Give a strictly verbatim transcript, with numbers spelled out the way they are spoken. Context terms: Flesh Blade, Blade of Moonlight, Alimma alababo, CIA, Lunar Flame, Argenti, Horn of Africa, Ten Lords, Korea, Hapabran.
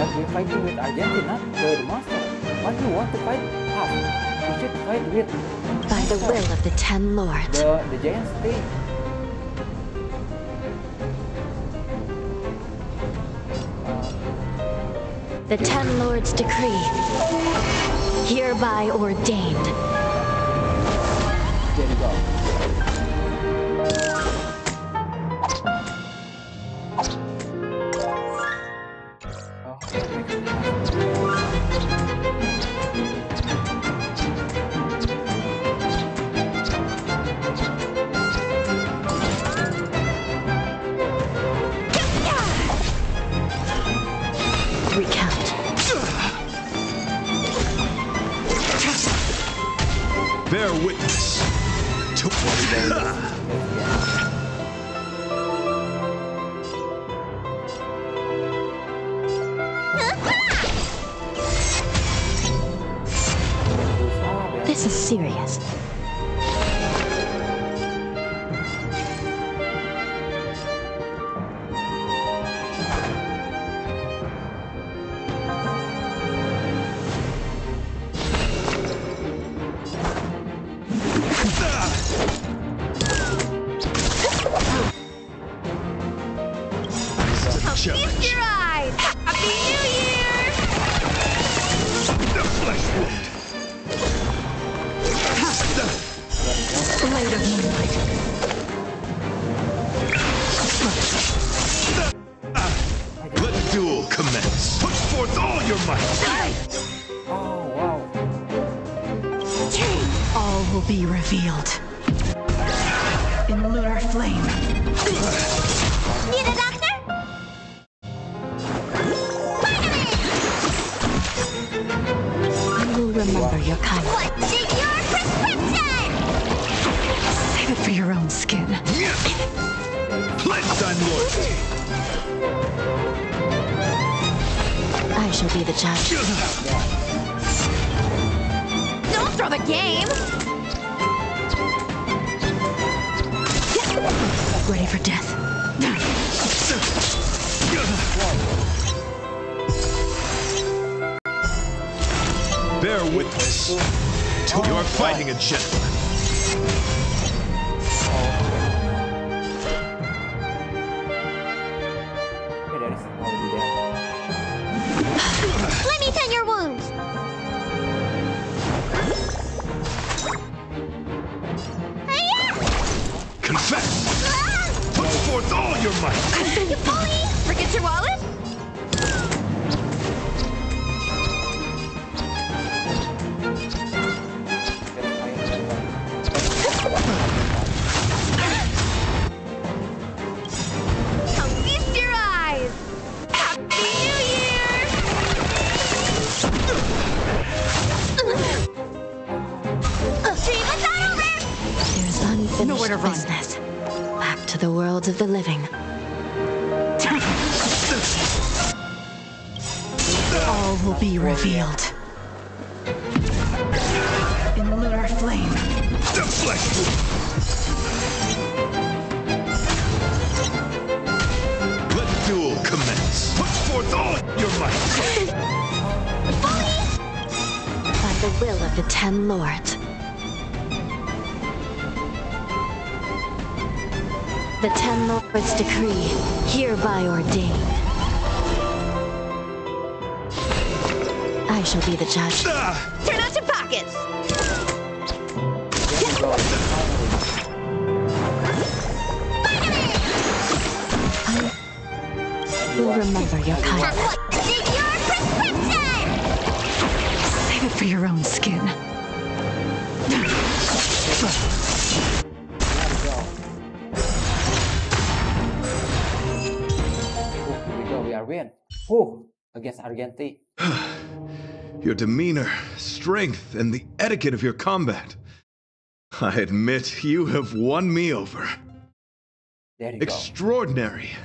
But we're fighting with Argenti, not the master. Why do you want to fight us? We should fight with... By the will of the Ten Lords. The, the giant state. The Ten Lords' decree, hereby ordained. There you go. Bear witness to what. This is serious. Feast your eyes! Happy New Year! The Flesh Blade! The Blade of Moonlight! Let the duel commence! Put forth all your might! Oh, wow. All will be revealed. In Lunar Flame. Need a doctor? Remember your kind. What's in your prescription? Save it for your own skin. Yeah. Let's Ten Lords. I shall be the judge. Don't throw the game. Ready for death. Bear witness to oh, your fighting a gentleman. Let me tend your wounds. Confess. Ah! Put forth all your might. You bully! Forget your wallet. Nowhere to run. Business. Back to the world of the living. All will be revealed. In Lunar Flame. The Flesh. Let the duel commence. Put forth all your might. By the will of the Ten Lords. The Ten Lords' decree, hereby ordained. I shall be the judge. Uh, Turn out your pockets! I will remember your kind. Save it for your own skin. Win. Who against Argenti? Your demeanor, strength, and the etiquette of your combat. I admit you have won me over. There you go. Extraordinary.